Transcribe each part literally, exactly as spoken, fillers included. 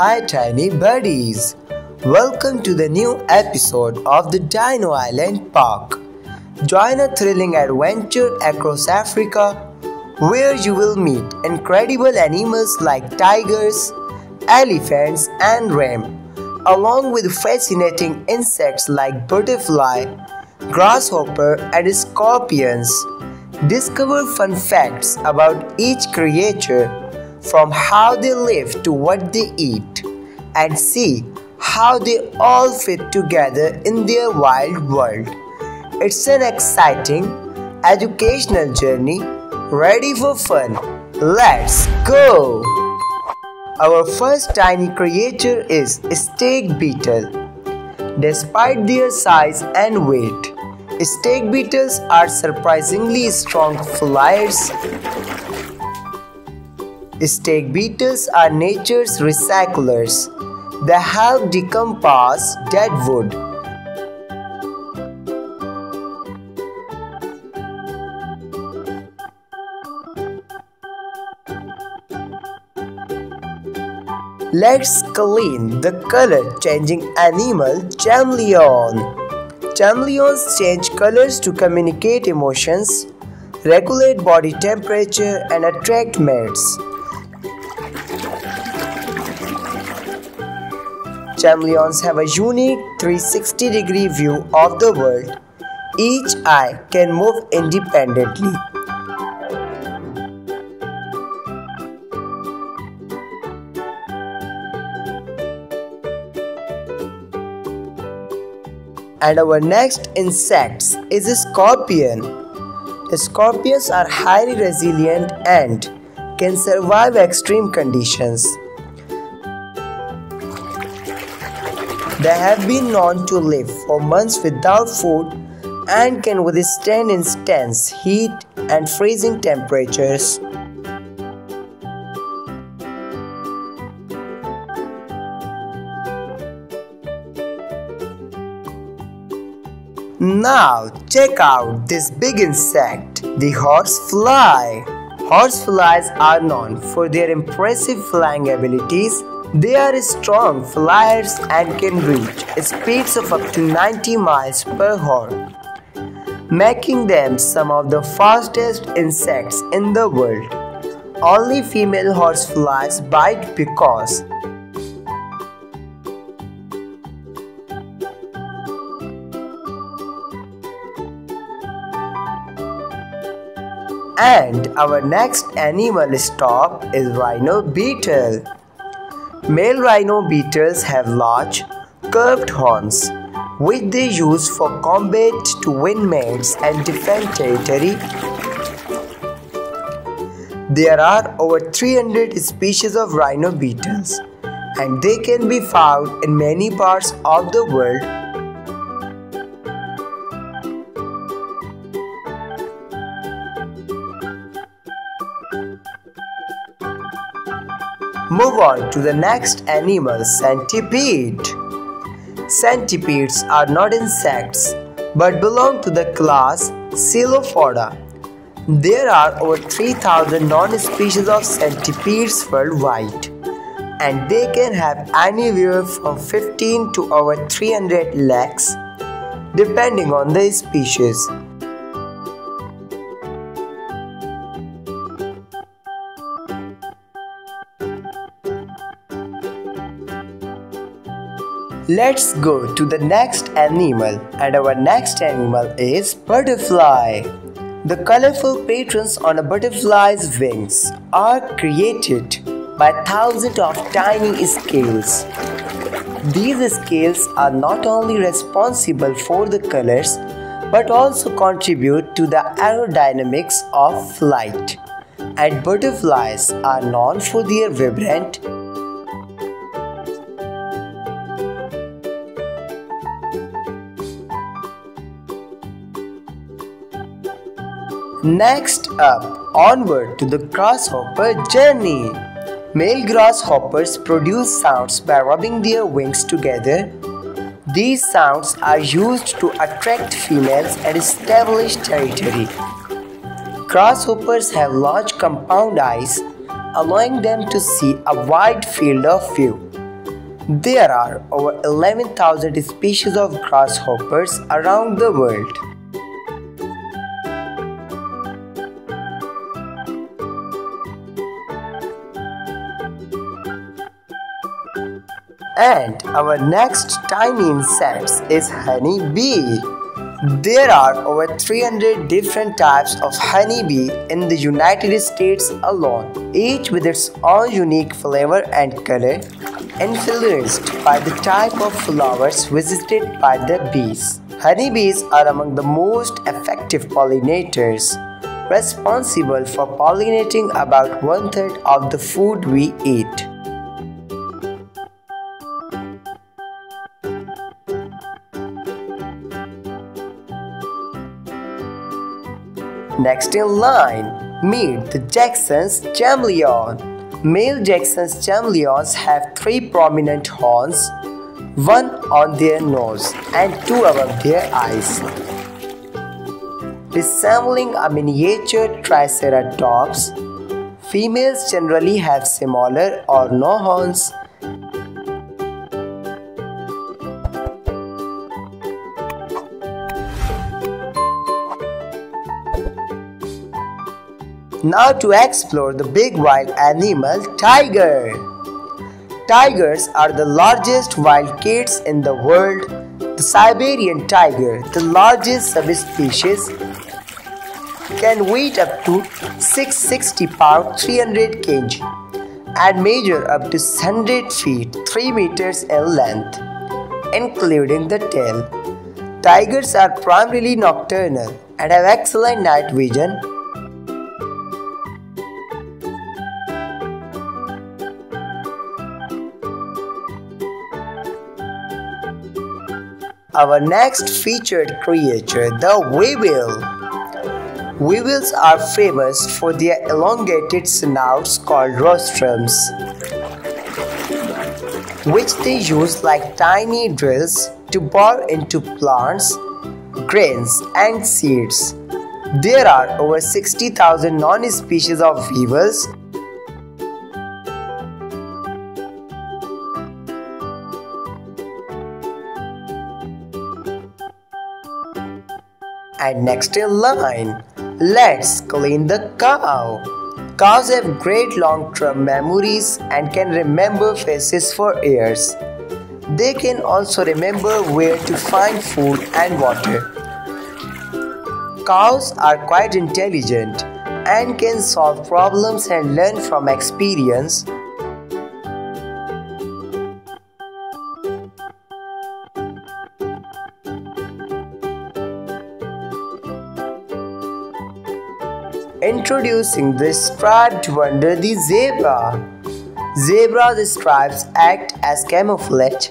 Hi tiny buddies, welcome to the new episode of the Dino Island Park. Join a thrilling adventure across Africa where you will meet incredible animals like tigers, elephants and rams, along with fascinating insects like butterfly, grasshopper and scorpions. Discover fun facts about each creature, from how they live to what they eat, and see how they all fit together in their wild world. It's an exciting, educational journey, ready for fun. Let's go! Our first tiny creature is snake beetle. Despite their size and weight, snake beetles are surprisingly strong flyers. Snake beetles are nature's recyclers. They help decompose dead wood, let's clean the color-changing animal chameleon. Chameleons change colors to communicate emotions, regulate body temperature and attract mates. Chameleons have a unique three sixty degree view of the world. Each eye can move independently. And our next insect is a scorpion. The scorpions are highly resilient and can survive extreme conditions. They have been known to live for months without food and can withstand intense heat and freezing temperatures. Now check out this big insect, the horsefly. Horseflies are known for their impressive flying abilities. They are strong flyers and can reach speeds of up to ninety miles per hour, making them some of the fastest insects in the world. Only female horseflies bite because And our next animal stop is rhino beetle. Male rhino beetles have large, curved horns, which they use for combat to win mates and defend territory. There are over three hundred species of rhino beetles, and they can be found in many parts of the world. Move on to the next animal, centipede. Centipedes are not insects but belong to the class Chilopoda. There are over three thousand known species of centipedes worldwide, and they can have anywhere from fifteen to over three hundred legs, depending on the species. Let's go to the next animal, and our next animal is butterfly. The colorful patterns on a butterfly's wings are created by thousands of tiny scales. These scales are not only responsible for the colors but also contribute to the aerodynamics of flight. And butterflies are known for their vibrant, Next up, onward to the grasshopper journey. Male grasshoppers produce sounds by rubbing their wings together. These sounds are used to attract females and establish territory. Grasshoppers have large compound eyes, allowing them to see a wide field of view There are over eleven thousand species of grasshoppers around the world. And our next tiny insect is honeybee. There are over three hundred different types of honeybee in the United States alone, each with its own unique flavor and color, influenced by the type of flowers visited by the bees. Honeybees are among the most effective pollinators, responsible for pollinating about one-third of the food we eat. Next in line, meet the Jackson's Chameleon. Male Jackson's Chameleons have three prominent horns, one on their nose and two above their eyes. Resembling a miniature triceratops, females generally have smaller or no horns. Now to explore the big wild animal, tiger. Tigers are the largest wild cats in the world. The Siberian tiger, the largest subspecies, can weigh up to six hundred sixty pounds three hundred kilograms and measure up to one hundred feet three meters in length, including the tail. Tigers are primarily nocturnal and have excellent night vision. Our next featured creature, the weevil. Weevils are famous for their elongated snouts called rostrums, which they use like tiny drills to bore into plants, grains and seeds. There are over sixty thousand non-species of weevils. And next in line, let's clean the cow. Cows have great long-term memories and can remember faces for years. They can also remember where to find food and water. Cows are quite intelligent and can solve problems and learn from experience. Introducing the striped wonder, the zebra. Zebra's stripes act as camouflage,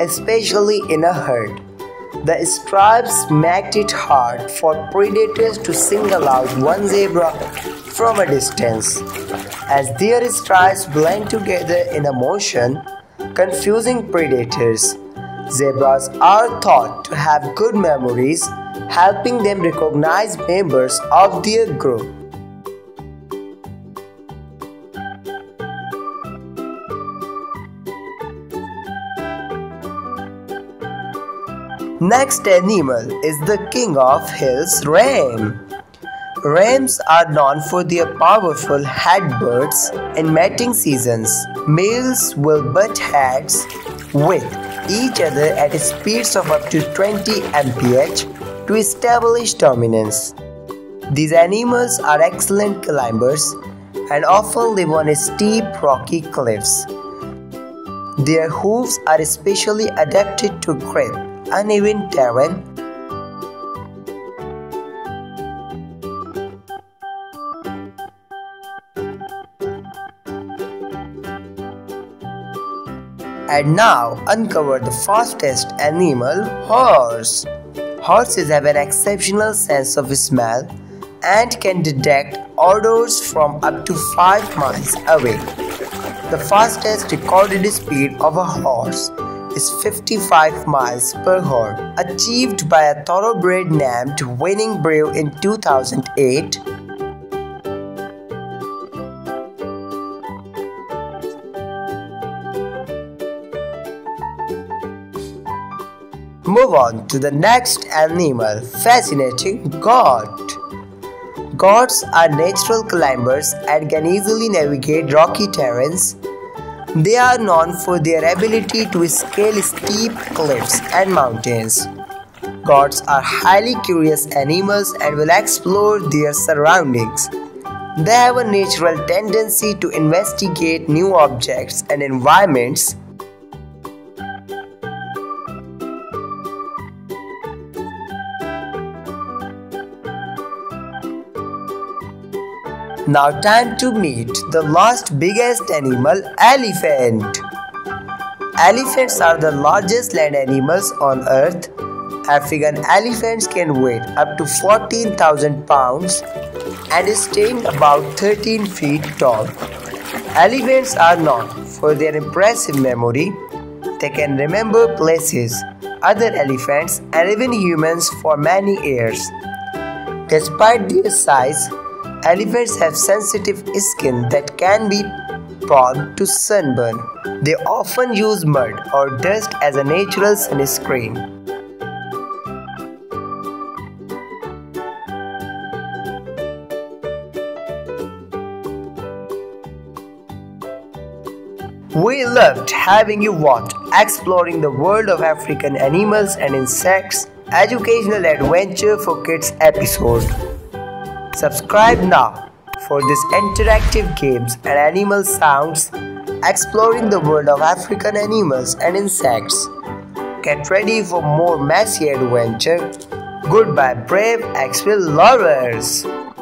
especially in a herd. The stripes make it hard for predators to single out one zebra from a distance, as their stripes blend together in a motion, confusing predators. Zebras are thought to have good memories, helping them recognize members of their group. Next animal is the king of hills, ram. Rams are known for their powerful headbutts in mating seasons. Males will butt heads with each other at speeds of up to twenty miles per hour to establish dominance. These animals are excellent climbers and often live on steep, rocky cliffs. Their hooves are especially adapted to grip uneven terrain. And now uncover the fastest animal, horse. Horses have an exceptional sense of smell and can detect odors from up to five miles away. The fastest recorded speed of a horse is fifty-five miles per hour, achieved by a thoroughbred named Winning Brew in two thousand eight. Move on to the next animal, fascinating gourd. Gourds are natural climbers and can easily navigate rocky terrains. They are known for their ability to scale steep cliffs and mountains. Gourds are highly curious animals and will explore their surroundings. They have a natural tendency to investigate new objects and environments. Now time to meet the last biggest animal, elephant. Elephants are the largest land animals on earth. African elephants can weigh up to fourteen thousand pounds and stand about thirteen feet tall. Elephants are known for their impressive memory. They can remember places, other elephants and even humans for many years. Despite their size, elephants have sensitive skin that can be prone to sunburn. They often use mud or dust as a natural sunscreen. We loved having you watch exploring the world of African animals and insects, educational adventure for kids episode. Subscribe now for these interactive games and animal sounds, exploring the world of African animals and insects. Get ready for more messy adventure. Goodbye, brave explorer lovers!